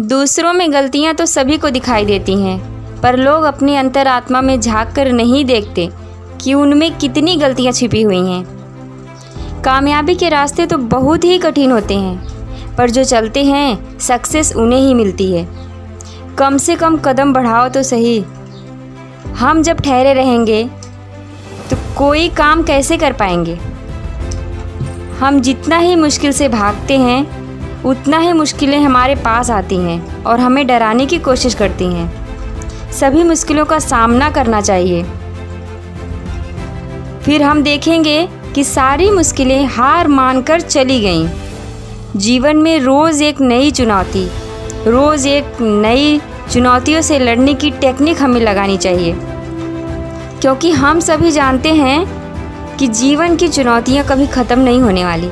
दूसरों में गलतियां तो सभी को दिखाई देती हैं, पर लोग अपनी अंतरात्मा में झाँक कर नहीं देखते कि उनमें कितनी गलतियां छिपी हुई हैं। कामयाबी के रास्ते तो बहुत ही कठिन होते हैं, पर जो चलते हैं सक्सेस उन्हें ही मिलती है। कम से कम कदम बढ़ाओ तो सही। हम जब ठहरे रहेंगे तो कोई काम कैसे कर पाएंगे। हम जितना ही मुश्किल से भागते हैं उतना ही मुश्किलें हमारे पास आती हैं और हमें डराने की कोशिश करती हैं। सभी मुश्किलों का सामना करना चाहिए, फिर हम देखेंगे कि सारी मुश्किलें हार मानकर चली गईं। जीवन में रोज़ एक नई चुनौतियों से लड़ने की टेक्निक हमें लगानी चाहिए, क्योंकि हम सभी जानते हैं कि जीवन की चुनौतियाँ कभी ख़त्म नहीं होने वाली।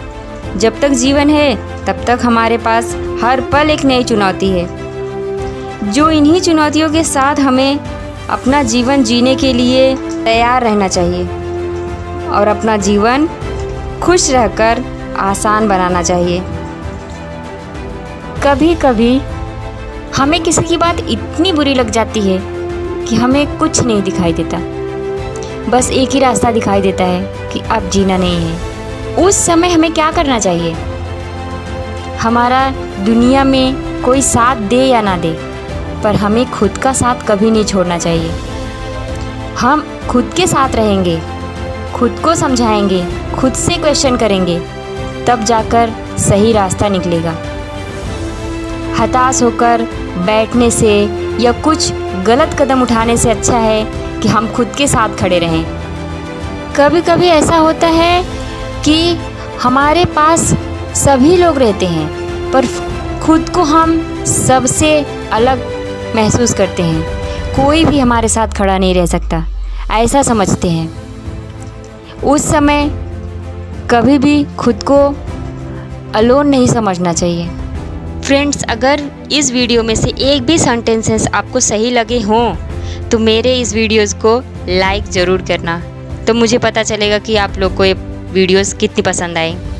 जब तक जीवन है तब तक हमारे पास हर पल एक नई चुनौती है, जो इन्हीं चुनौतियों के साथ हमें अपना जीवन जीने के लिए तैयार रहना चाहिए और अपना जीवन खुश रहकर आसान बनाना चाहिए। कभी कभी हमें किसी की बात इतनी बुरी लग जाती है कि हमें कुछ नहीं दिखाई देता, बस एक ही रास्ता दिखाई देता है कि अब जीना नहीं है। उस समय हमें क्या करना चाहिए? हमारा दुनिया में कोई साथ दे या ना दे, पर हमें खुद का साथ कभी नहीं छोड़ना चाहिए। हम खुद के साथ रहेंगे, खुद को समझाएंगे, खुद से क्वेश्चन करेंगे, तब जाकर सही रास्ता निकलेगा। हताश होकर बैठने से या कुछ गलत कदम उठाने से अच्छा है कि हम खुद के साथ खड़े रहें। कभी कभी ऐसा होता है कि हमारे पास सभी लोग रहते हैं, पर खुद को हम सबसे अलग महसूस करते हैं। कोई भी हमारे साथ खड़ा नहीं रह सकता, ऐसा समझते हैं। उस समय कभी भी खुद को अलोन नहीं समझना चाहिए। फ्रेंड्स, अगर इस वीडियो में से एक भी सेंटेंसेस आपको सही लगे हों तो मेरे इस वीडियोस को लाइक ज़रूर करना, तो मुझे पता चलेगा कि आप लोग को ये वीडियोस कितनी पसंद आई।